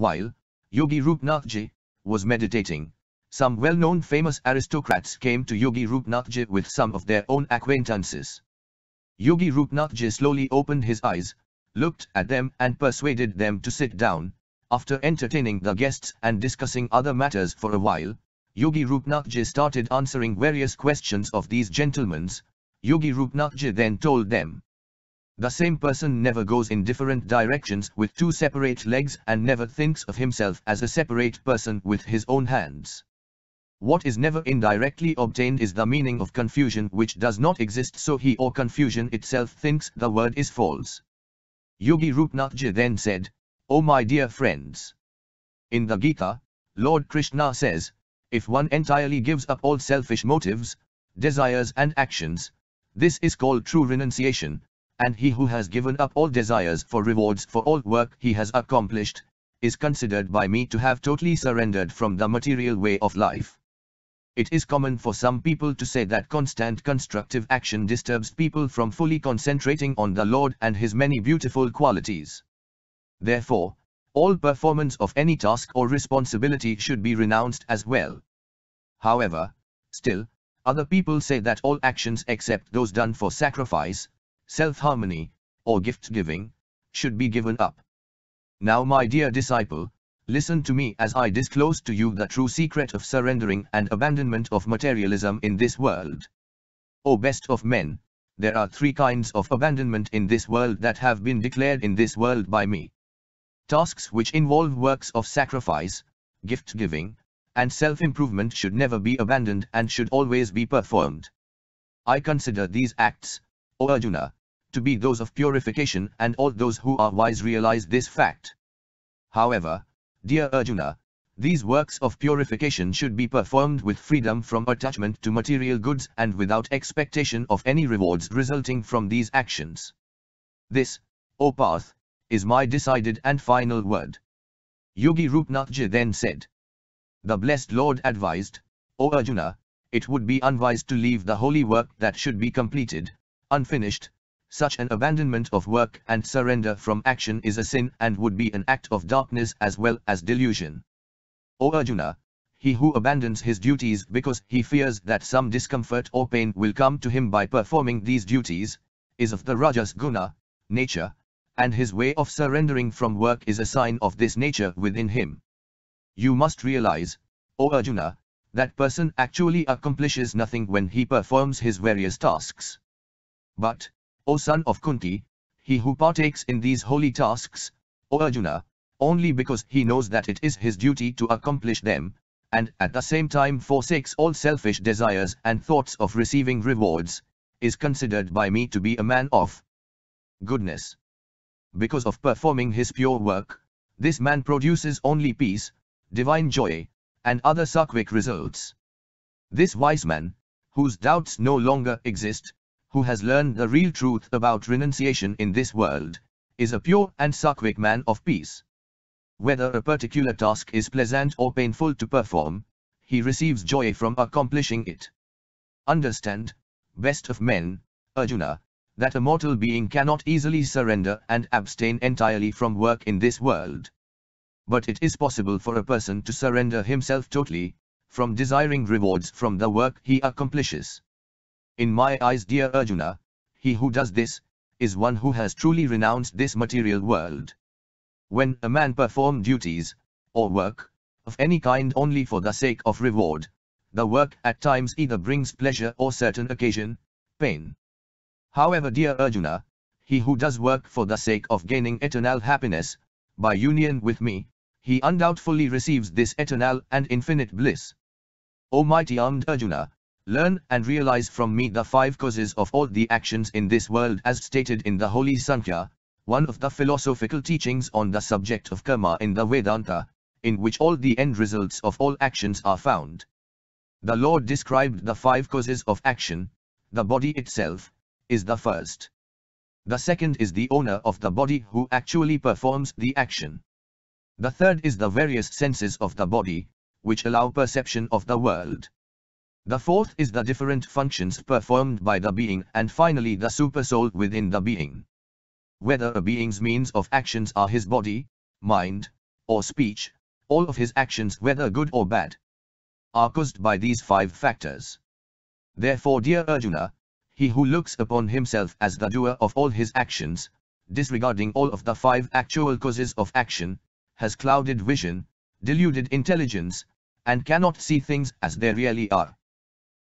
while Yogi Rupnathji was meditating, some well-known famous aristocrats came to Yogi Rupnathji with some of their own acquaintances. Yogi Rupnathji slowly opened his eyes, looked at them and persuaded them to sit down. After entertaining the guests and discussing other matters for a while, Yogi Rupnathji started answering various questions of these gentlemen. Yogi Rupnathji then told them, "The same person never goes in different directions with two separate legs and never thinks of himself as a separate person with his own hands. What is never indirectly obtained is the meaning of confusion which does not exist, so he or confusion itself thinks the word is false." Yogi Rupnathji then said, "Oh my dear friends, in the Gita, Lord Krishna says, if one entirely gives up all selfish motives, desires and actions, this is called true renunciation, and he who has given up all desires for rewards for all work he has accomplished, is considered by me to have totally surrendered from the material way of life." It is common for some people to say that constant constructive action disturbs people from fully concentrating on the Lord and His many beautiful qualities. Therefore, all performance of any task or responsibility should be renounced as well. However, still, other people say that all actions except those done for sacrifice, self-harmony, or gift-giving, should be given up. Now my dear disciple, listen to me as I disclose to you the true secret of surrendering and abandonment of materialism in this world. O best of men, there are three kinds of abandonment in this world that have been declared in this world by me. Tasks which involve works of sacrifice, gift-giving, and self-improvement should never be abandoned and should always be performed. I consider these acts, O Arjuna, to be those of purification, and all those who are wise realize this fact. However, dear Arjuna, these works of purification should be performed with freedom from attachment to material goods and without expectation of any rewards resulting from these actions. This, O Parth, is my decided and final word." Yogi Rupnathji then said, "The blessed Lord advised, O Arjuna, it would be unwise to leave the holy work that should be completed, unfinished. Such an abandonment of work and surrender from action is a sin and would be an act of darkness as well as delusion. O Arjuna, he who abandons his duties because he fears that some discomfort or pain will come to him by performing these duties, is of the rajas guna, nature, and his way of surrendering from work is a sign of this nature within him. You must realize, O Arjuna, that person actually accomplishes nothing when he performs his various tasks. But, O son of Kunti, he who partakes in these holy tasks, O Arjuna, only because he knows that it is his duty to accomplish them, and at the same time forsakes all selfish desires and thoughts of receiving rewards, is considered by me to be a man of goodness. Because of performing his pure work, this man produces only peace, divine joy, and other sattvic results. This wise man, whose doubts no longer exist, who has learned the real truth about renunciation in this world, is a pure and sattvic man of peace. Whether a particular task is pleasant or painful to perform, he receives joy from accomplishing it. Understand, best of men, Arjuna, that a mortal being cannot easily surrender and abstain entirely from work in this world. But it is possible for a person to surrender himself totally, from desiring rewards from the work he accomplishes. In my eyes, dear Arjuna, he who does this, is one who has truly renounced this material world. When a man performs duties, or work, of any kind only for the sake of reward, the work at times either brings pleasure or certain occasion, pain. However, dear Arjuna, he who does work for the sake of gaining eternal happiness, by union with me, he undoubtedly receives this eternal and infinite bliss. O mighty armed Arjuna, learn and realize from me the five causes of all the actions in this world as stated in the Holy Sankhya, one of the philosophical teachings on the subject of karma in the Vedanta, in which all the end results of all actions are found. The Lord described the five causes of action. The body itself is the first. The second is the owner of the body who actually performs the action. The third is the various senses of the body, which allow perception of the world. The fourth is the different functions performed by the being, and finally the supersoul within the being. Whether a being's means of actions are his body, mind, or speech, all of his actions, whether good or bad, are caused by these five factors. Therefore, dear Arjuna, he who looks upon himself as the doer of all his actions, disregarding all of the five actual causes of action, has clouded vision, deluded intelligence, and cannot see things as they really are.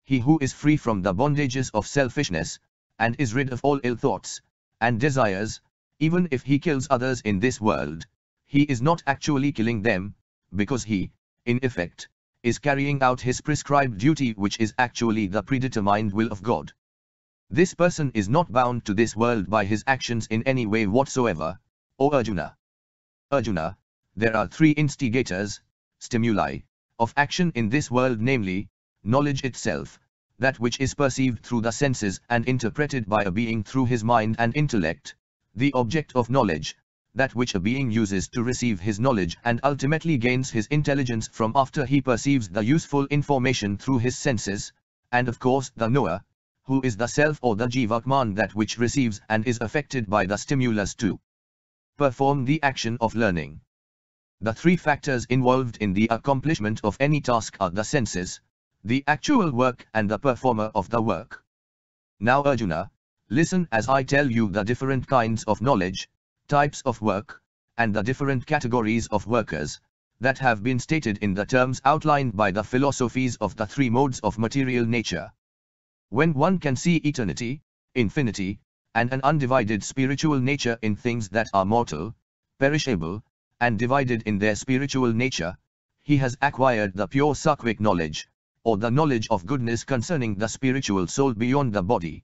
He who is free from the bondages of selfishness, and is rid of all ill thoughts and desires, even if he kills others in this world, he is not actually killing them, because he, in effect, is carrying out his prescribed duty, which is actually the predetermined will of God. This person is not bound to this world by his actions in any way whatsoever. O Arjuna! Arjuna, there are three instigators, stimuli, of action in this world, namely, knowledge itself, that which is perceived through the senses and interpreted by a being through his mind and intellect, the object of knowledge, that which a being uses to receive his knowledge and ultimately gains his intelligence from after he perceives the useful information through his senses, and of course the knower, who is the self or the jivatman, that which receives and is affected by the stimulus to perform the action of learning. The three factors involved in the accomplishment of any task are the senses, the actual work, and the performer of the work. Now Arjuna, listen as I tell you the different kinds of knowledge, types of work, and the different categories of workers, that have been stated in the terms outlined by the philosophies of the three modes of material nature. When one can see eternity, infinity, and an undivided spiritual nature in things that are mortal, perishable, and divided in their spiritual nature, he has acquired the pure sattvic knowledge, or the knowledge of goodness concerning the spiritual soul beyond the body.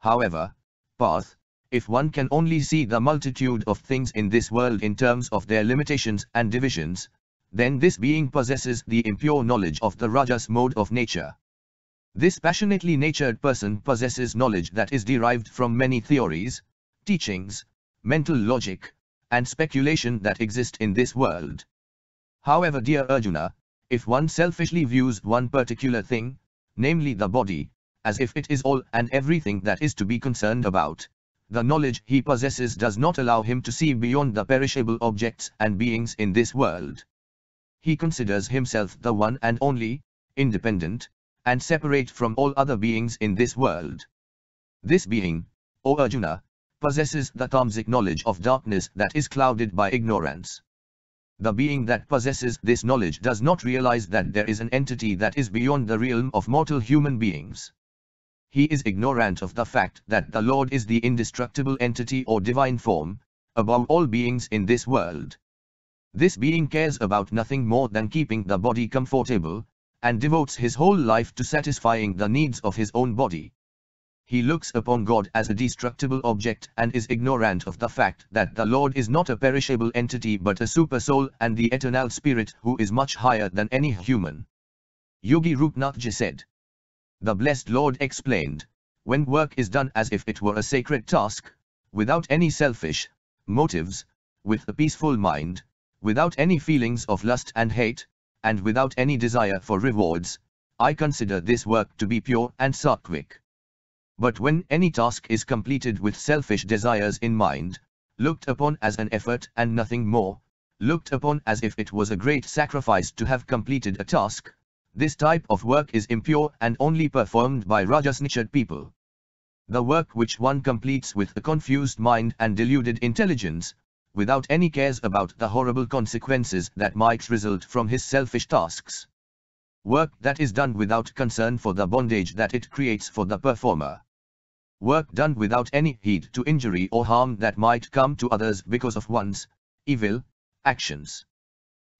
However, Parth, if one can only see the multitude of things in this world in terms of their limitations and divisions, then this being possesses the impure knowledge of the rajas mode of nature. This passionately natured person possesses knowledge that is derived from many theories, teachings, mental logic, and speculation that exist in this world. However, dear Arjuna, if one selfishly views one particular thing, namely the body, as if it is all and everything that is to be concerned about, the knowledge he possesses does not allow him to see beyond the perishable objects and beings in this world. He considers himself the one and only, independent, and separate from all other beings in this world. This being, O Arjuna, possesses the tamasic knowledge of darkness that is clouded by ignorance. The being that possesses this knowledge does not realize that there is an entity that is beyond the realm of mortal human beings. He is ignorant of the fact that the Lord is the indestructible entity or divine form, above all beings in this world. This being cares about nothing more than keeping the body comfortable, and devotes his whole life to satisfying the needs of his own body. He looks upon God as a destructible object and is ignorant of the fact that the Lord is not a perishable entity but a super-soul and the eternal spirit who is much higher than any human. Yogi Rupnathji said. The blessed Lord explained, when work is done as if it were a sacred task, without any selfish motives, with a peaceful mind, without any feelings of lust and hate, and without any desire for rewards, I consider this work to be pure and sattvic. But when any task is completed with selfish desires in mind, looked upon as an effort and nothing more, looked upon as if it was a great sacrifice to have completed a task, this type of work is impure and only performed by rajas-nurtured people. The work which one completes with a confused mind and deluded intelligence, without any cares about the horrible consequences that might result from his selfish tasks. Work that is done without concern for the bondage that it creates for the performer. Work done without any heed to injury or harm that might come to others because of one's evil actions.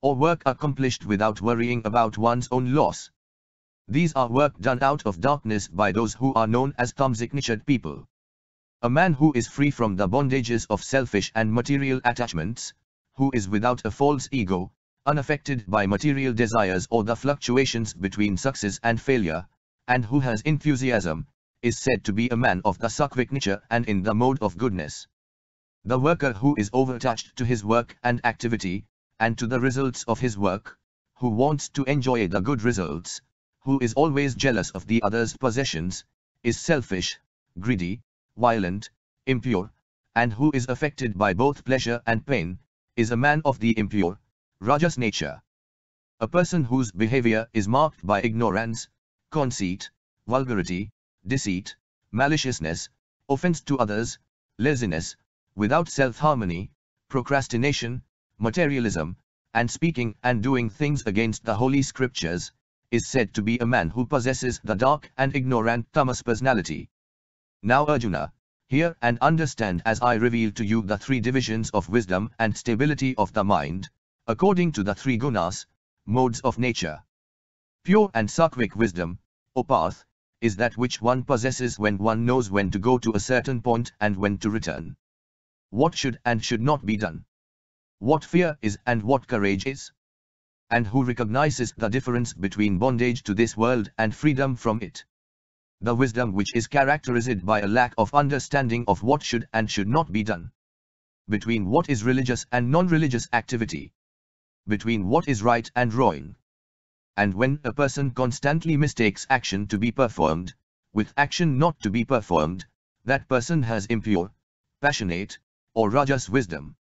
Or work accomplished without worrying about one's own loss. These are work done out of darkness by those who are known as tamasic-nurtured people. A man who is free from the bondages of selfish and material attachments, who is without a false ego, unaffected by material desires or the fluctuations between success and failure, and who has enthusiasm, is said to be a man of the sattvic nature and in the mode of goodness. The worker who is overattached to his work and activity, and to the results of his work, who wants to enjoy the good results, who is always jealous of the other's possessions, is selfish, greedy, violent, impure, and who is affected by both pleasure and pain, is a man of the impure, Rajas nature. A person whose behavior is marked by ignorance, conceit, vulgarity, deceit, maliciousness, offense to others, laziness, without self-harmony, procrastination, materialism, and speaking and doing things against the holy scriptures, is said to be a man who possesses the dark and ignorant tamas personality. Now Arjuna, hear and understand as I reveal to you the three divisions of wisdom and stability of the mind, according to the three gunas, modes of nature. Pure and sattvic wisdom, O Parth, is that which one possesses when one knows when to go to a certain point and when to return. What should and should not be done. What fear is and what courage is. And who recognizes the difference between bondage to this world and freedom from it. The wisdom which is characterized by a lack of understanding of what should and should not be done. Between what is religious and non-religious activity. Between what is right and wrong. And when a person constantly mistakes action to be performed, with action not to be performed, that person has impure, passionate, or rajas wisdom.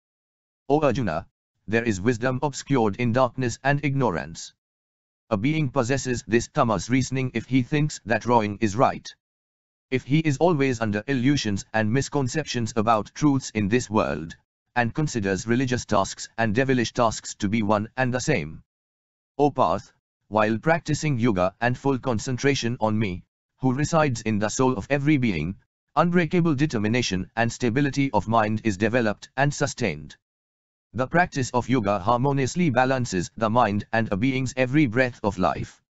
O Arjuna, there is wisdom obscured in darkness and ignorance. A being possesses this tamas reasoning if he thinks that wrong is right. If he is always under illusions and misconceptions about truths in this world, and considers religious tasks and devilish tasks to be one and the same. O Parth, while practicing yoga and full concentration on me, who resides in the soul of every being, unbreakable determination and stability of mind is developed and sustained. The practice of yoga harmoniously balances the mind and a being's every breath of life.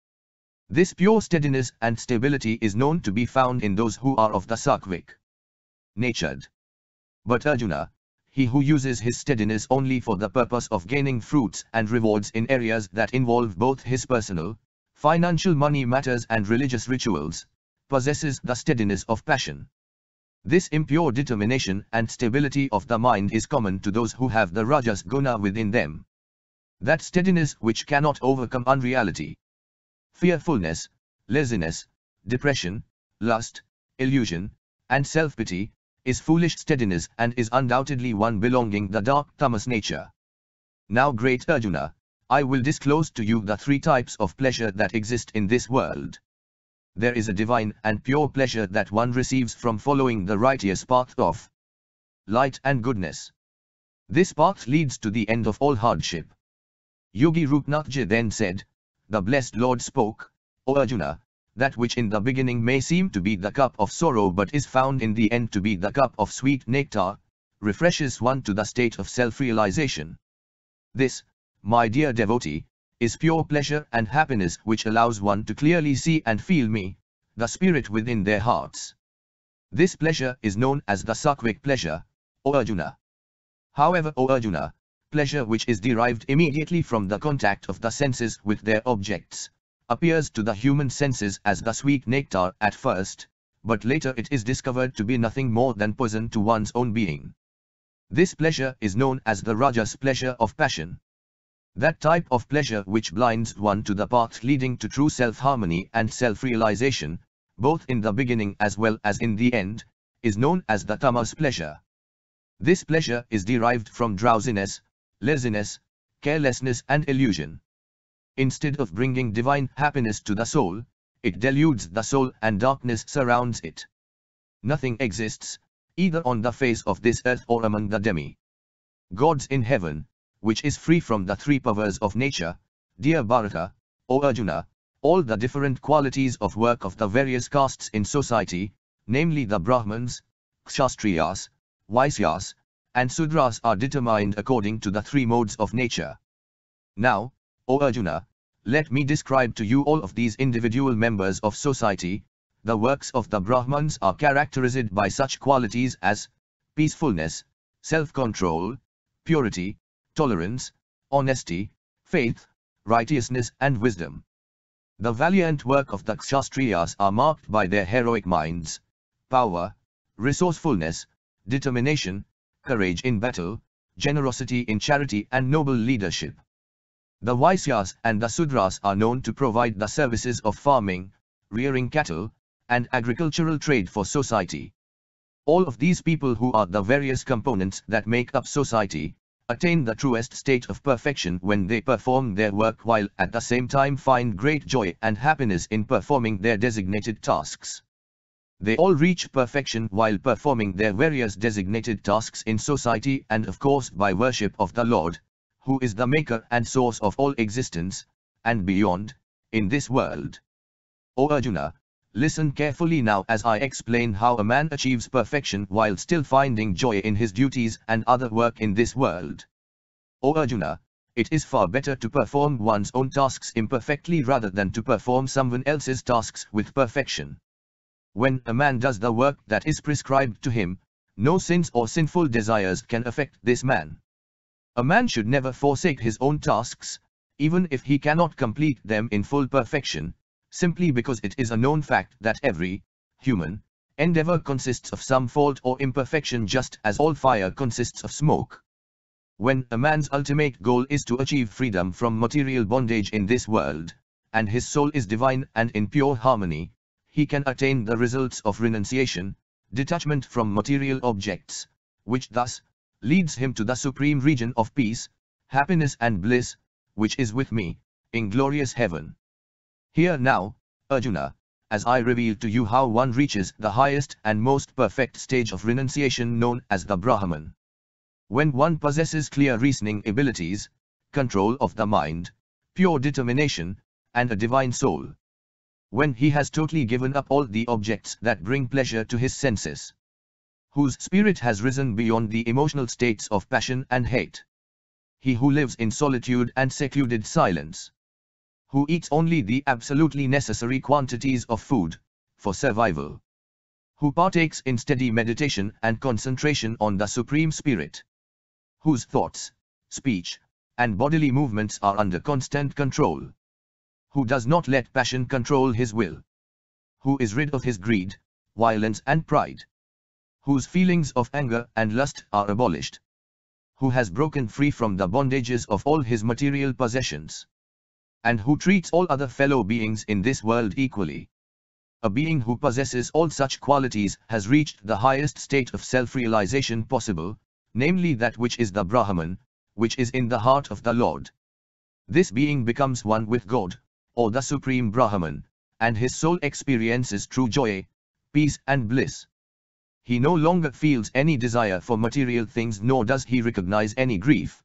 This pure steadiness and stability is known to be found in those who are of the sattvic natured. But Arjuna, he who uses his steadiness only for the purpose of gaining fruits and rewards in areas that involve both his personal, financial money matters and religious rituals, possesses the steadiness of passion. This impure determination and stability of the mind is common to those who have the rajas guna within them. That steadiness which cannot overcome unreality. Fearfulness, laziness, depression, lust, illusion, and self-pity, is foolish steadiness and is undoubtedly one belonging the dark tamas nature. Now great Arjuna, I will disclose to you the three types of pleasure that exist in this world. There is a divine and pure pleasure that one receives from following the righteous path of light and goodness. This path leads to the end of all hardship. Yogi Rupnathji then said, the blessed Lord spoke, O Arjuna, that which in the beginning may seem to be the cup of sorrow but is found in the end to be the cup of sweet nectar, refreshes one to the state of self-realization. This, my dear devotee, is pure pleasure and happiness which allows one to clearly see and feel me, the spirit within their hearts. This pleasure is known as the sattvic pleasure, O Arjuna. However, O Arjuna, pleasure which is derived immediately from the contact of the senses with their objects, appears to the human senses as the sweet nectar at first, but later it is discovered to be nothing more than poison to one's own being. This pleasure is known as the rajas pleasure of passion. That type of pleasure which blinds one to the path leading to true self-harmony and self-realization, both in the beginning as well as in the end, is known as the tamas pleasure. This pleasure is derived from drowsiness, laziness, carelessness and illusion. Instead of bringing divine happiness to the soul, it deludes the soul and darkness surrounds it. Nothing exists, either on the face of this earth or among the demi-gods in heaven, which is free from the three powers of nature. Dear Bharata, O Arjuna, all the different qualities of work of the various castes in society, namely the Brahmins, Kshatriyas, Vaisyas, and Shudras are determined according to the three modes of nature. Now, O Arjuna, let me describe to you all of these individual members of society. The works of the Brahmins are characterized by such qualities as peacefulness, self-control, purity, tolerance, honesty, faith, righteousness and wisdom. The valiant work of the Kshatriyas are marked by their heroic minds, power, resourcefulness, determination, courage in battle, generosity in charity and noble leadership. The Vaisyas and the Shudras are known to provide the services of farming, rearing cattle, and agricultural trade for society. All of these people who are the various components that make up society, attain the truest state of perfection when they perform their work, while at the same time find great joy and happiness in performing their designated tasks. They all reach perfection while performing their various designated tasks in society, and of course by worship of the Lord, who is the maker and source of all existence, and beyond, in this world. O Arjuna, listen carefully now as I explain how a man achieves perfection while still finding joy in his duties and other work in this world. O Arjuna, it is far better to perform one's own tasks imperfectly rather than to perform someone else's tasks with perfection. When a man does the work that is prescribed to him, no sins or sinful desires can affect this man. A man should never forsake his own tasks, even if he cannot complete them in full perfection, simply because it is a known fact that every human endeavor consists of some fault or imperfection, just as all fire consists of smoke. When a man's ultimate goal is to achieve freedom from material bondage in this world, and his soul is divine and in pure harmony, he can attain the results of renunciation, detachment from material objects, which thus leads him to the supreme region of peace, happiness and bliss, which is with me, in glorious heaven. Hear now, Arjuna, as I reveal to you how one reaches the highest and most perfect stage of renunciation known as the Brahman. When one possesses clear reasoning abilities, control of the mind, pure determination, and a divine soul. When he has totally given up all the objects that bring pleasure to his senses, whose spirit has risen beyond the emotional states of passion and hate, he who lives in solitude and secluded silence, who eats only the absolutely necessary quantities of food for survival, who partakes in steady meditation and concentration on the Supreme Spirit, whose thoughts, speech, and bodily movements are under constant control, who does not let passion control his will, who is rid of his greed, violence and pride, whose feelings of anger and lust are abolished, who has broken free from the bondages of all his material possessions, and who treats all other fellow beings in this world equally. A being who possesses all such qualities has reached the highest state of self-realization possible, namely that which is the Brahman, which is in the heart of the Lord. This being becomes one with God, or the Supreme Brahman, and his soul experiences true joy, peace and bliss. He no longer feels any desire for material things, nor does he recognize any grief.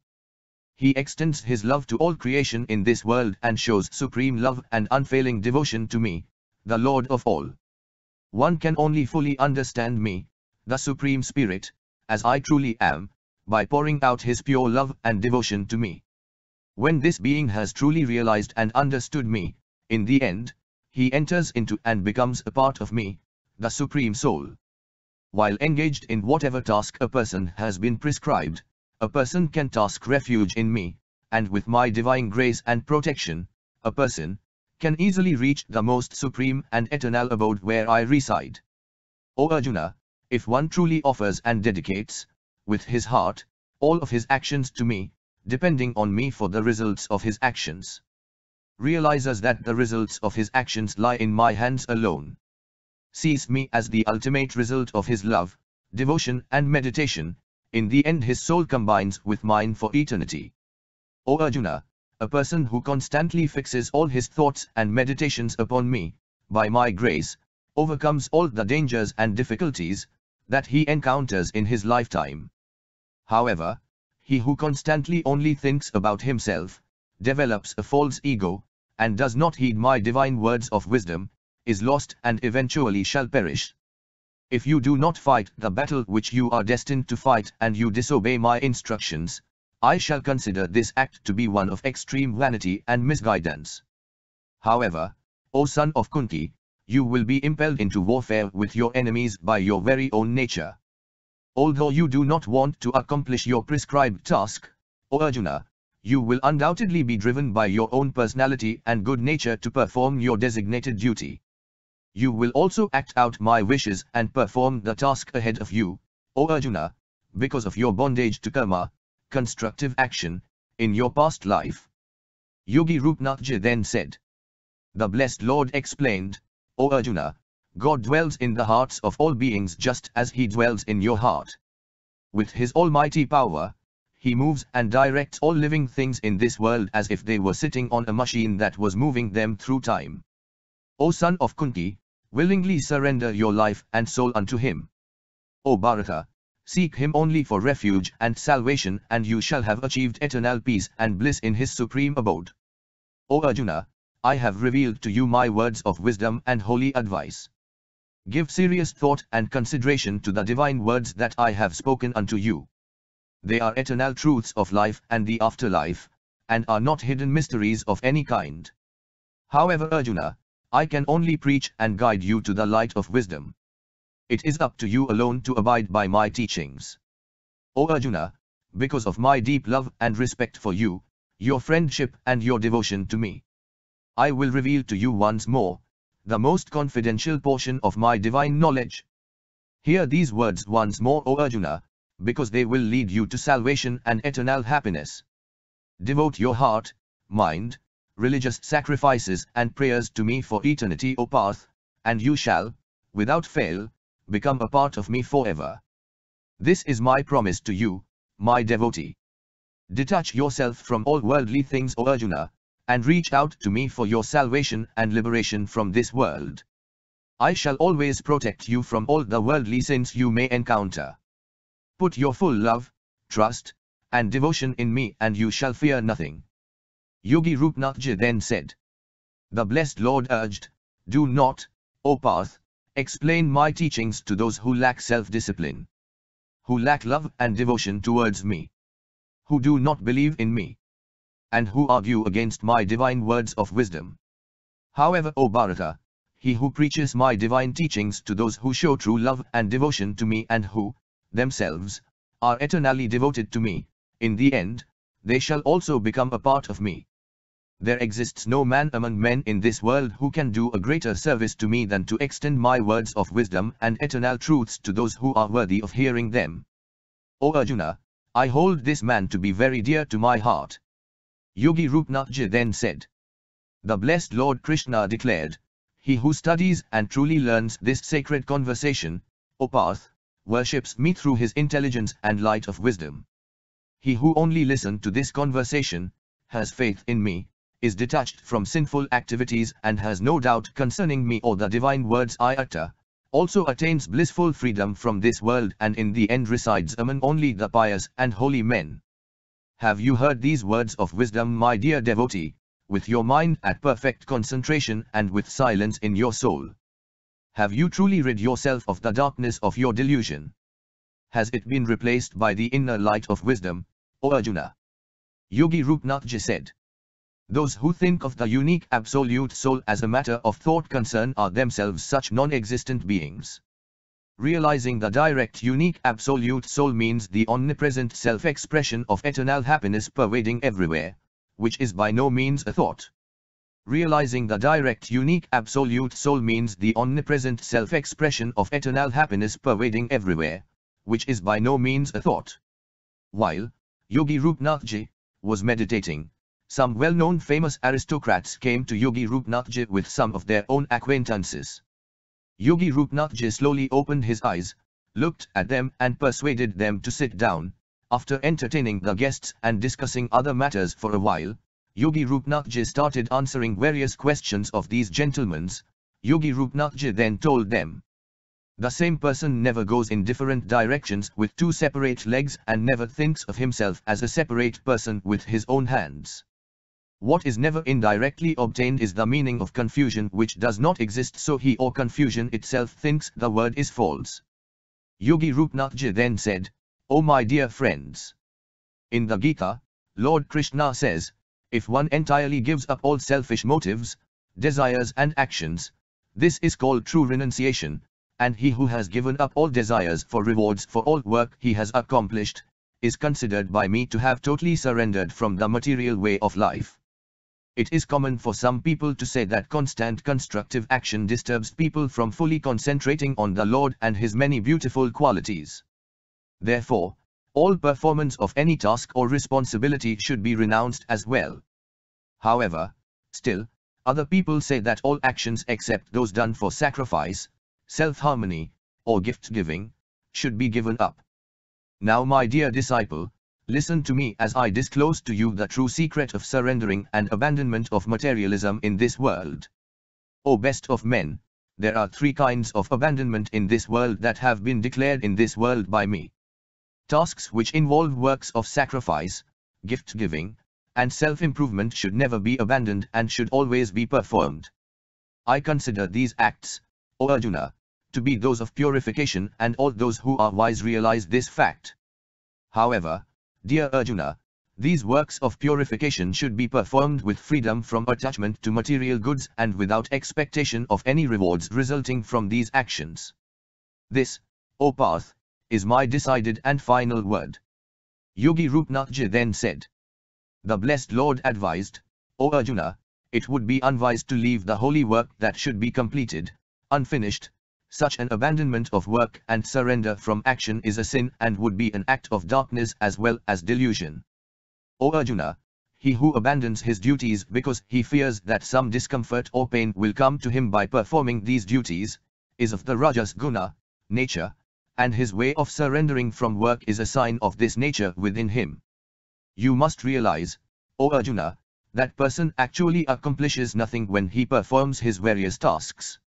He extends his love to all creation in this world and shows supreme love and unfailing devotion to me, the Lord of all. One can only fully understand me, the Supreme Spirit, as I truly am, by pouring out his pure love and devotion to me. When this being has truly realized and understood me, in the end, he enters into and becomes a part of me, the Supreme Soul. While engaged in whatever task a person has been prescribed, a person can take refuge in me, and with my divine grace and protection, a person can easily reach the most supreme and eternal abode where I reside. O Arjuna, if one truly offers and dedicates, with his heart, all of his actions to me, depending on me for the results of his actions, realizes that the results of his actions lie in my hands alone, sees me as the ultimate result of his love, devotion and meditation, in the end his soul combines with mine for eternity. O Arjuna, a person who constantly fixes all his thoughts and meditations upon me, by my grace, overcomes all the dangers and difficulties that he encounters in his lifetime. However, he who constantly only thinks about himself, develops a false ego, and does not heed my divine words of wisdom, is lost and eventually shall perish. If you do not fight the battle which you are destined to fight and you disobey my instructions, I shall consider this act to be one of extreme vanity and misguidance. However, O son of Kunti, you will be impelled into warfare with your enemies by your very own nature. Although you do not want to accomplish your prescribed task, O Arjuna, you will undoubtedly be driven by your own personality and good nature to perform your designated duty. You will also act out my wishes and perform the task ahead of you, O Arjuna, because of your bondage to karma, constructive action, in your past life. Yogi Rupnathji then said, "The blessed Lord explained, O Arjuna, God dwells in the hearts of all beings just as He dwells in your heart. With His almighty power, he moves and directs all living things in this world as if they were sitting on a machine that was moving them through time. O son of Kunti, willingly surrender your life and soul unto him. O Bharata, seek him only for refuge and salvation, and you shall have achieved eternal peace and bliss in his supreme abode. O Arjuna, I have revealed to you my words of wisdom and holy advice. Give serious thought and consideration to the divine words that I have spoken unto you. They are eternal truths of life and the afterlife, and are not hidden mysteries of any kind. However, Arjuna, I can only preach and guide you to the light of wisdom. It is up to you alone to abide by my teachings. O Arjuna, because of my deep love and respect for you, your friendship and your devotion to me, I will reveal to you once more the most confidential portion of my divine knowledge. Hear these words once more, O Arjuna, because they will lead you to salvation and eternal happiness. Devote your heart, mind, religious sacrifices and prayers to me for eternity, O Parth, and you shall, without fail, become a part of me forever. This is my promise to you, my devotee. Detach yourself from all worldly things, O Arjuna, and reach out to me for your salvation and liberation from this world. I shall always protect you from all the worldly sins you may encounter. Put your full love, trust, and devotion in me, and you shall fear nothing. Yogi Rupnathji then said, the blessed Lord urged, do not, O Parth, explain my teachings to those who lack self-discipline, who lack love and devotion towards me, who do not believe in me, and who argue against my divine words of wisdom. However, O Bharata, he who preaches my divine teachings to those who show true love and devotion to me and who, themselves, are eternally devoted to me, in the end, they shall also become a part of me. There exists no man among men in this world who can do a greater service to me than to extend my words of wisdom and eternal truths to those who are worthy of hearing them. O Arjuna, I hold this man to be very dear to my heart. Yogi Rupnathji then said, the blessed Lord Krishna declared, he who studies and truly learns this sacred conversation, O Parth, worships me through his intelligence and light of wisdom. He who only listens to this conversation, has faith in me, is detached from sinful activities and has no doubt concerning me or the divine words I utter, also attains blissful freedom from this world and in the end resides among only the pious and holy men. Have you heard these words of wisdom, my dear devotee, with your mind at perfect concentration and with silence in your soul? Have you truly rid yourself of the darkness of your delusion? Has it been replaced by the inner light of wisdom, O Arjuna? Yogi Rupnathji said, those who think of the unique absolute soul as a matter of thought concern are themselves such non-existent beings. Realizing the direct unique absolute soul means the omnipresent self-expression of eternal happiness pervading everywhere, which is by no means a thought. Realizing the direct unique absolute soul means the omnipresent self-expression of eternal happiness pervading everywhere, which is by no means a thought. While Yogi Rupnathji was meditating, some well-known famous aristocrats came to Yogi Rupnathji with some of their own acquaintances. Yogi Rupnathji slowly opened his eyes, looked at them and persuaded them to sit down. After entertaining the guests and discussing other matters for a while, Yogi Rupnathji started answering various questions of these gentlemen. Yogi Rupnathji then told them, the same person never goes in different directions with two separate legs and never thinks of himself as a separate person with his own hands. What is never indirectly obtained is the meaning of confusion which does not exist, so he or confusion itself thinks the word is false. Yogi Rupnathji then said, O my dear friends! In the Gita, Lord Krishna says, if one entirely gives up all selfish motives, desires and actions, this is called true renunciation, and he who has given up all desires for rewards for all work he has accomplished, is considered by me to have totally surrendered from the material way of life. It is common for some people to say that constant constructive action disturbs people from fully concentrating on the Lord and His many beautiful qualities. Therefore, all performance of any task or responsibility should be renounced as well. However, still, other people say that all actions except those done for sacrifice, self-harmony, or gift-giving, should be given up. Now my dear disciple, Listen to me as I disclose to you the true secret of surrendering and abandonment of materialism in this world. O best of men, there are three kinds of abandonment in this world that have been declared in this world by me. Tasks which involve works of sacrifice, gift-giving, and self-improvement should never be abandoned and should always be performed. I consider these acts, O Arjuna, to be those of purification, and all those who are wise realize this fact. However, dear Arjuna, these works of purification should be performed with freedom from attachment to material goods and without expectation of any rewards resulting from these actions. This, O Parth, is my decided and final word. Yogi Rupnathji then said. The blessed Lord advised, O Arjuna, it would be unwise to leave the holy work that should be completed, unfinished. Such an abandonment of work and surrender from action is a sin and would be an act of darkness as well as delusion. O Arjuna, he who abandons his duties because he fears that some discomfort or pain will come to him by performing these duties, is of the rajas guna, nature, and his way of surrendering from work is a sign of this nature within him. You must realize, O Arjuna, that person actually accomplishes nothing when he performs his various tasks.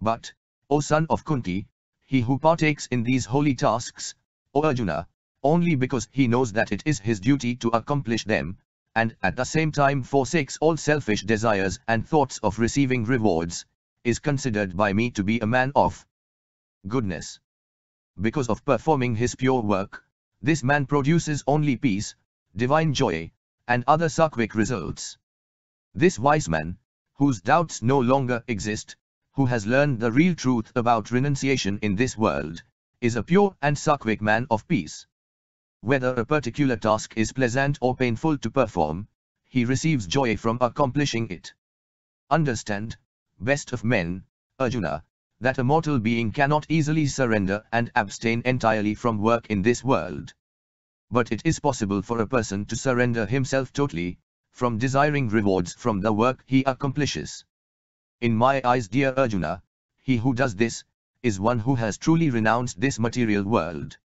But, O son of Kunti, he who partakes in these holy tasks, O Arjuna, only because he knows that it is his duty to accomplish them, and at the same time forsakes all selfish desires and thoughts of receiving rewards, is considered by me to be a man of goodness. Because of performing his pure work, this man produces only peace, divine joy, and other sattvic results. This wise man, whose doubts no longer exist, who has learned the real truth about renunciation in this world, is a pure and sattvic man of peace. Whether a particular task is pleasant or painful to perform, he receives joy from accomplishing it. Understand, best of men, Arjuna, that a mortal being cannot easily surrender and abstain entirely from work in this world. But it is possible for a person to surrender himself totally, from desiring rewards from the work he accomplishes. In my eyes, dear Arjuna, he who does this, is one who has truly renounced this material world.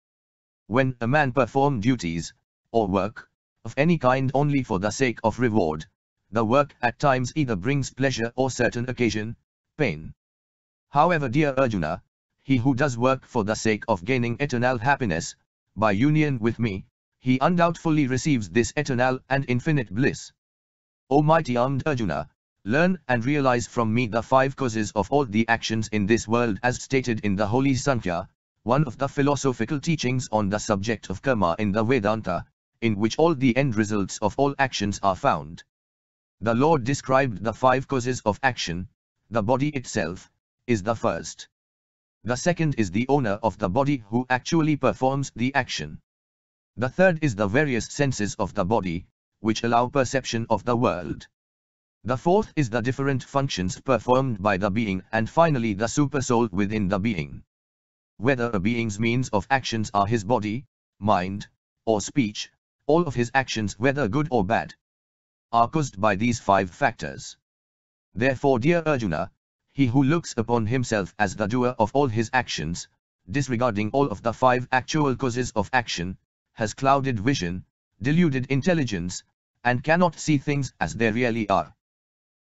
When a man performs duties, or work, of any kind only for the sake of reward, the work at times either brings pleasure or certain occasion, pain. However, dear Arjuna, he who does work for the sake of gaining eternal happiness, by union with me, he undoubtedly receives this eternal and infinite bliss. O mighty armed Arjuna, learn and realize from me the five causes of all the actions in this world as stated in the Holy Sankhya, one of the philosophical teachings on the subject of karma in the Vedanta, in which all the end results of all actions are found. The Lord described the five causes of action. The body itself is the first. The second is the owner of the body who actually performs the action. The third is the various senses of the body, which allow perception of the world. The fourth is the different functions performed by the being, and finally the supersoul within the being. Whether a being's means of actions are his body, mind, or speech, all of his actions, whether good or bad, are caused by these five factors. Therefore, dear Arjuna, he who looks upon himself as the doer of all his actions, disregarding all of the five actual causes of action, has clouded vision, deluded intelligence, and cannot see things as they really are.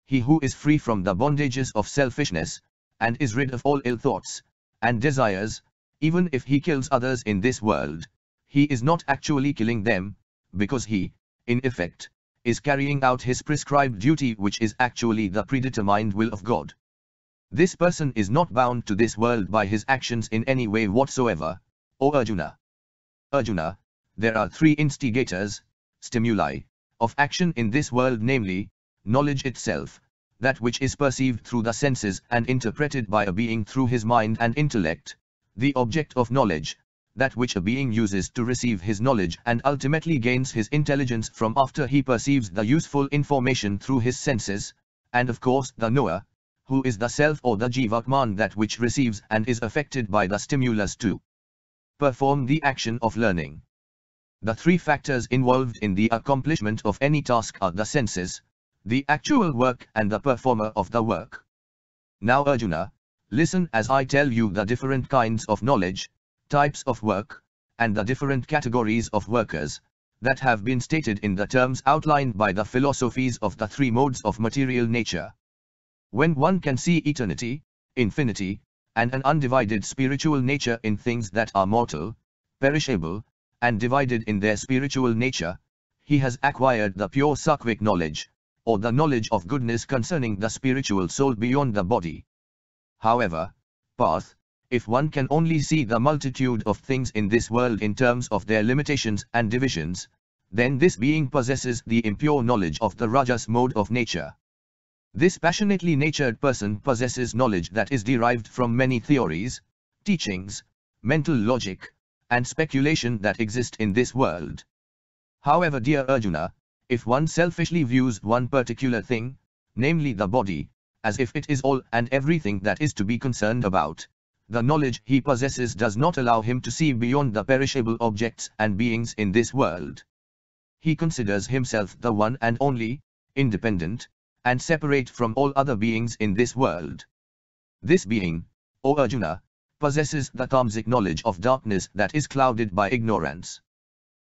He who is free from the bondages of selfishness, and is rid of all ill thoughts and desires, even if he kills others in this world, he is not actually killing them, because he, in effect, is carrying out his prescribed duty, which is actually the predetermined will of God. This person is not bound to this world by his actions in any way whatsoever, O Arjuna. Arjuna, there are three instigators, stimuli, of action in this world, namely, knowledge itself, that which is perceived through the senses and interpreted by a being through his mind and intellect, the object of knowledge, that which a being uses to receive his knowledge and ultimately gains his intelligence from after he perceives the useful information through his senses, and of course the knower, who is the self or the jivatman, that which receives and is affected by the stimulus to perform the action of learning. The three factors involved in the accomplishment of any task are the senses, the actual work, and the performer of the work. Now Arjuna, listen as I tell you the different kinds of knowledge, types of work, and the different categories of workers, that have been stated in the terms outlined by the philosophies of the three modes of material nature. When one can see eternity, infinity, and an undivided spiritual nature in things that are mortal, perishable, and divided in their spiritual nature, he has acquired the pure sattvic knowledge, or the knowledge of goodness concerning the spiritual soul beyond the body. However, Parth, if one can only see the multitude of things in this world in terms of their limitations and divisions, then this being possesses the impure knowledge of the rajas mode of nature. This passionately natured person possesses knowledge that is derived from many theories, teachings, mental logic, and speculation that exist in this world. However, dear Arjuna, if one selfishly views one particular thing, namely the body, as if it is all and everything that is to be concerned about, the knowledge he possesses does not allow him to see beyond the perishable objects and beings in this world. He considers himself the one and only, independent, and separate from all other beings in this world. This being, O Arjuna, possesses the tamasic knowledge of darkness that is clouded by ignorance.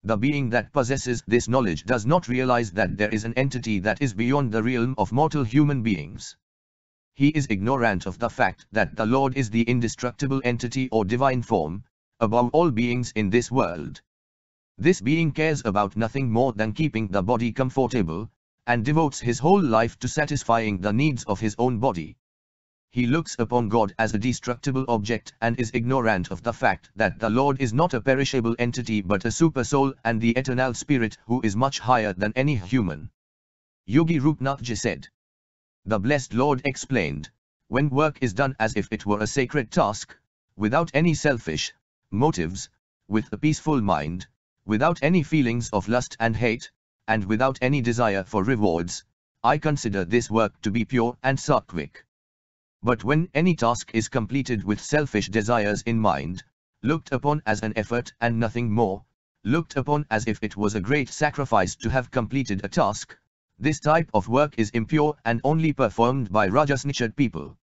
The being that possesses this knowledge does not realize that there is an entity that is beyond the realm of mortal human beings. He is ignorant of the fact that the Lord is the indestructible entity or divine form, above all beings in this world. This being cares about nothing more than keeping the body comfortable, and devotes his whole life to satisfying the needs of his own body. He looks upon God as a destructible object and is ignorant of the fact that the Lord is not a perishable entity but a super soul and the eternal spirit who is much higher than any human. Yogi Rupnathji said. The blessed Lord explained, when work is done as if it were a sacred task, without any selfish motives, with a peaceful mind, without any feelings of lust and hate, and without any desire for rewards, I consider this work to be pure and sattvic. But when any task is completed with selfish desires in mind, looked upon as an effort and nothing more, looked upon as if it was a great sacrifice to have completed a task, this type of work is impure and only performed by rajas-natured people.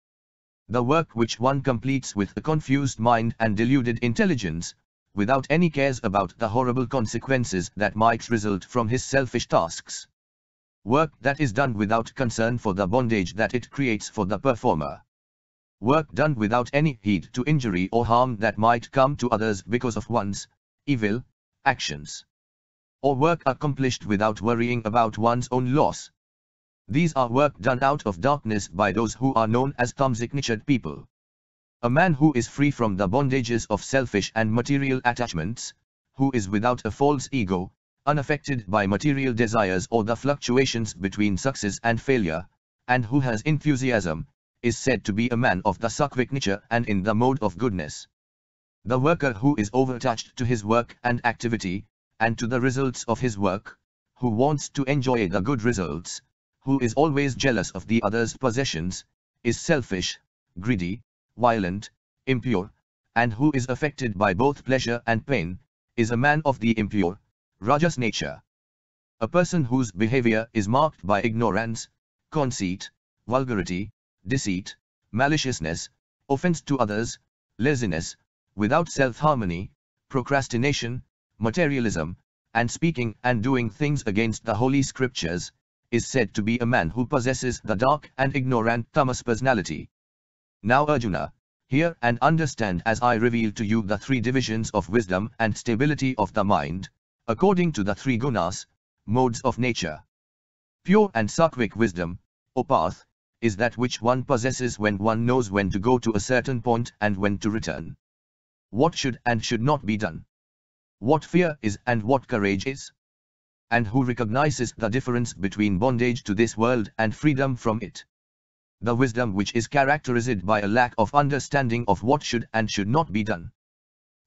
The work which one completes with a confused mind and deluded intelligence, without any cares about the horrible consequences that might result from his selfish tasks. Work that is done without concern for the bondage that it creates for the performer. Work done without any heed to injury or harm that might come to others because of one's evil actions. Or work accomplished without worrying about one's own loss. These are work done out of darkness by those who are known as tamasic-natured people. A man who is free from the bondages of selfish and material attachments, who is without a false ego, unaffected by material desires or the fluctuations between success and failure, and who has enthusiasm, is said to be a man of the sattvic nature and in the mode of goodness. The worker who is overattached to his work and activity, and to the results of his work, who wants to enjoy the good results, who is always jealous of the other's possessions, is selfish, greedy, violent, impure, and who is affected by both pleasure and pain, is a man of the impure, rajas nature. A person whose behavior is marked by ignorance, conceit, vulgarity, deceit, maliciousness, offense to others, laziness, without self-harmony, procrastination, materialism, and speaking and doing things against the holy scriptures, is said to be a man who possesses the dark and ignorant tamas personality. Now Arjuna, hear and understand as I reveal to you the three divisions of wisdom and stability of the mind, according to the three gunas, modes of nature. Pure and sattvic wisdom, O Parth, is that which one possesses when one knows when to go to a certain point and when to return. What should and should not be done. What fear is and what courage is. And who recognizes the difference between bondage to this world and freedom from it. The wisdom which is characterized by a lack of understanding of what should and should not be done.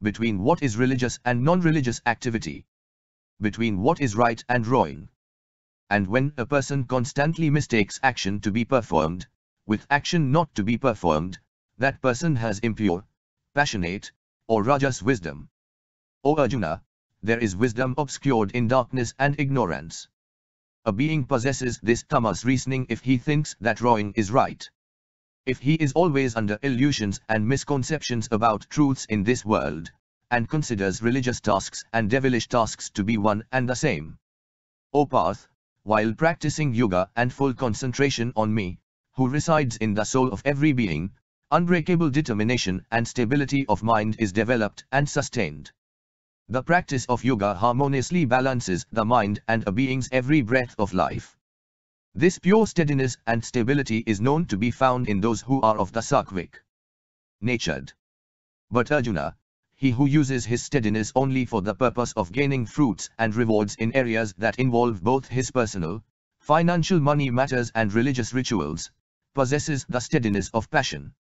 Between what is religious and non-religious activity. Between what is right and wrong. And when a person constantly mistakes action to be performed, with action not to be performed, that person has impure, passionate, or rajas wisdom. O Arjuna, there is wisdom obscured in darkness and ignorance. A being possesses this tamas reasoning if he thinks that wrong is right. If he is always under illusions and misconceptions about truths in this world, and considers religious tasks and devilish tasks to be one and the same. O Parth, while practicing yoga and full concentration on me, who resides in the soul of every being, unbreakable determination and stability of mind is developed and sustained. The practice of yoga harmoniously balances the mind and a being's every breath of life. This pure steadiness and stability is known to be found in those who are of the sattvic natured. But Arjuna, he who uses his steadiness only for the purpose of gaining fruits and rewards in areas that involve both his personal, financial money matters and religious rituals, possesses the steadiness of passion.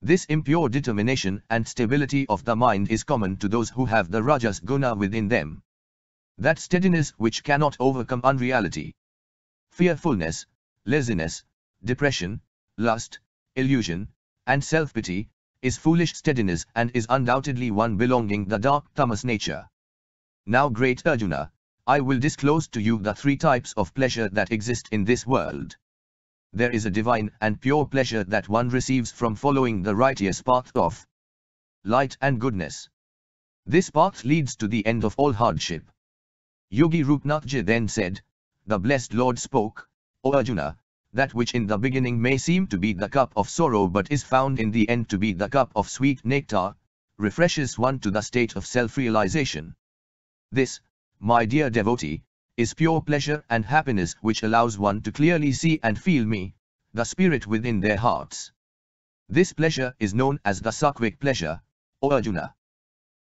This impure determination and stability of the mind is common to those who have the rajas guna within them. That steadiness which cannot overcome unreality, fearfulness, laziness, depression, lust, illusion, and self-pity, is foolish steadiness and is undoubtedly one belonging the dark tamas nature. Now great Arjuna, I will disclose to you the three types of pleasure that exist in this world. There is a divine and pure pleasure that one receives from following the righteous path of light and goodness. This path leads to the end of all hardship. Yogi Rupnathji then said, the blessed Lord spoke, O Arjuna, that which in the beginning may seem to be the cup of sorrow but is found in the end to be the cup of sweet nectar, refreshes one to the state of self-realization. This, my dear devotee, is pure pleasure and happiness which allows one to clearly see and feel me, the spirit within their hearts. This pleasure is known as the sattvic pleasure, O Arjuna.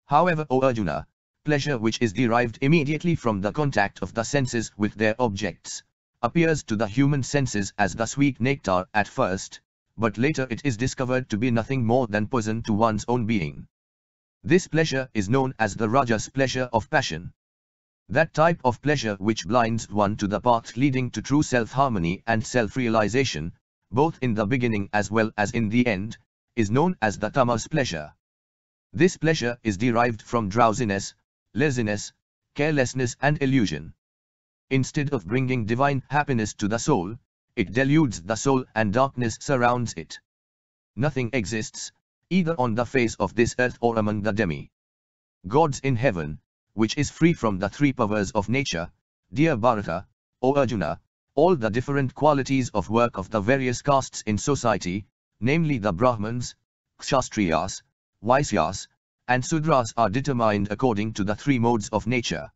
However, O Arjuna, pleasure which is derived immediately from the contact of the senses with their objects, appears to the human senses as the sweet nectar at first, but later it is discovered to be nothing more than poison to one's own being. This pleasure is known as the rajas pleasure of passion. That type of pleasure which blinds one to the path leading to true self-harmony and self-realization, both in the beginning as well as in the end, is known as the tamas pleasure. This pleasure is derived from drowsiness, laziness, carelessness and illusion. Instead of bringing divine happiness to the soul, it deludes the soul and darkness surrounds it. Nothing exists, either on the face of this earth or among the demi-gods in heaven, which is free from the three powers of nature. Dear Bharata, O Arjuna, all the different qualities of work of the various castes in society, namely the Brahmins, Kshatriyas, Vaisyas, and Shudras are determined according to the three modes of nature.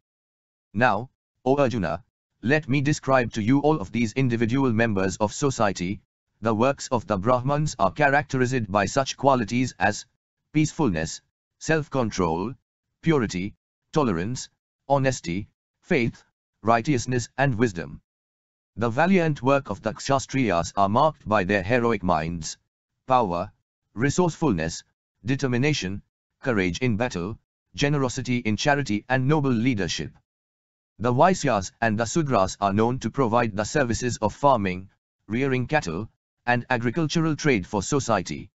Now, O Arjuna, let me describe to you all of these individual members of society. The works of the Brahmins are characterized by such qualities as peacefulness, self-control, purity, tolerance, honesty, faith, righteousness and wisdom. The valiant work of the Kshatriyas are marked by their heroic minds, power, resourcefulness, determination, courage in battle, generosity in charity and noble leadership. The Vaisyas and the Shudras are known to provide the services of farming, rearing cattle, and agricultural trade for society.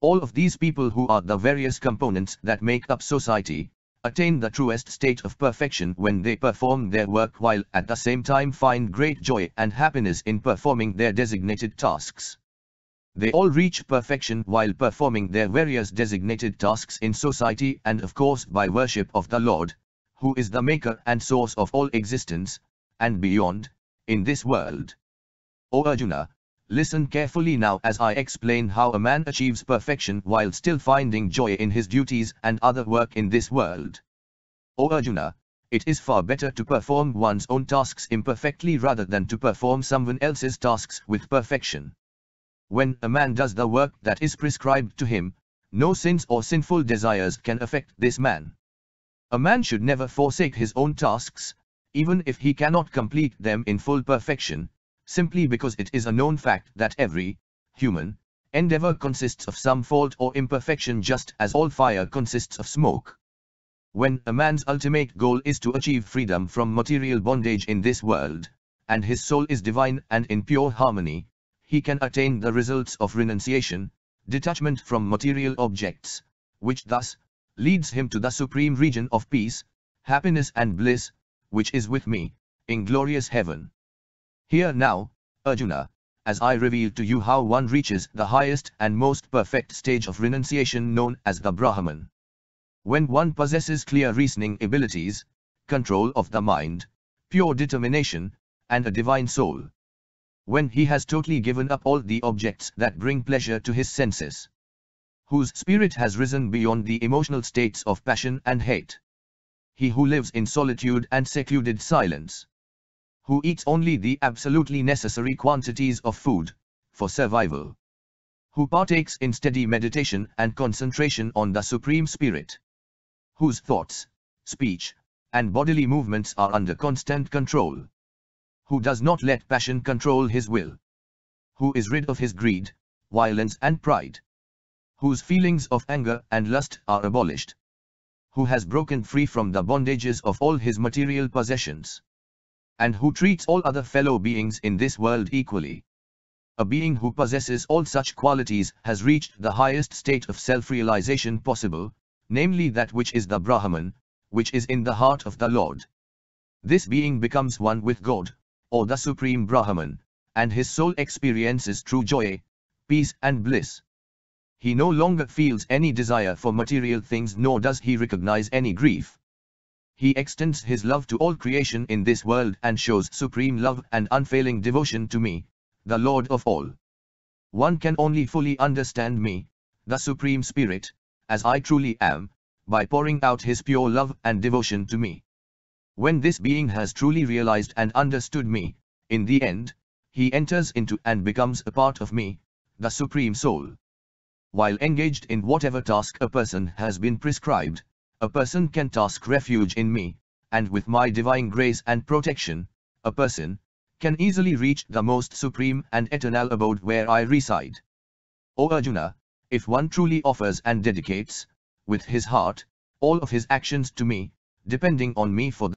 All of these people, who are the various components that make up society, attain the truest state of perfection when they perform their work, while at the same time find great joy and happiness in performing their designated tasks. They all reach perfection while performing their various designated tasks in society, and of course by worship of the Lord, who is the maker and source of all existence, and beyond, in this world. O Arjuna, listen carefully now as I explain how a man achieves perfection while still finding joy in his duties and other work in this world. O Arjuna, it is far better to perform one's own tasks imperfectly rather than to perform someone else's tasks with perfection. When a man does the work that is prescribed to him, no sins or sinful desires can affect this man. A man should never forsake his own tasks, even if he cannot complete them in full perfection, simply because it is a known fact that every human endeavor consists of some fault or imperfection, just as all fire consists of smoke. When a man's ultimate goal is to achieve freedom from material bondage in this world, and his soul is divine and in pure harmony, he can attain the results of renunciation, detachment from material objects, which thus leads him to the supreme region of peace, happiness and bliss, which is with me, in glorious heaven. Here now, Arjuna, as I reveal to you how one reaches the highest and most perfect stage of renunciation known as the Brahman. when one possesses clear reasoning abilities, control of the mind, pure determination, and a divine soul. When he has totally given up all the objects that bring pleasure to his senses. Whose spirit has risen beyond the emotional states of passion and hate. He who lives in solitude and secluded silence. Who eats only the absolutely necessary quantities of food, for survival. Who partakes in steady meditation and concentration on the Supreme Spirit. Whose thoughts, speech, and bodily movements are under constant control. Who does not let passion control his will. Who is rid of his greed, violence and pride. Whose feelings of anger and lust are abolished. Who has broken free from the bondages of all his material possessions. And who treats all other fellow beings in this world equally. A being who possesses all such qualities has reached the highest state of self-realization possible, namely that which is the Brahman, which is in the heart of the Lord. This being becomes one with God, or the Supreme Brahman, and his soul experiences true joy, peace and bliss. He no longer feels any desire for material things, nor does he recognize any grief. He extends his love to all creation in this world and shows supreme love and unfailing devotion to me, the Lord of all. One can only fully understand me, the Supreme Spirit, as I truly am, by pouring out his pure love and devotion to me. When this being has truly realized and understood me, in the end, he enters into and becomes a part of me, the Supreme Soul. While engaged in whatever task a person has been prescribed, a person can take refuge in me, and with my divine grace and protection, a person can easily reach the most supreme and eternal abode where I reside. O Arjuna, if one truly offers and dedicates, with his heart, all of his actions to me, depending on me for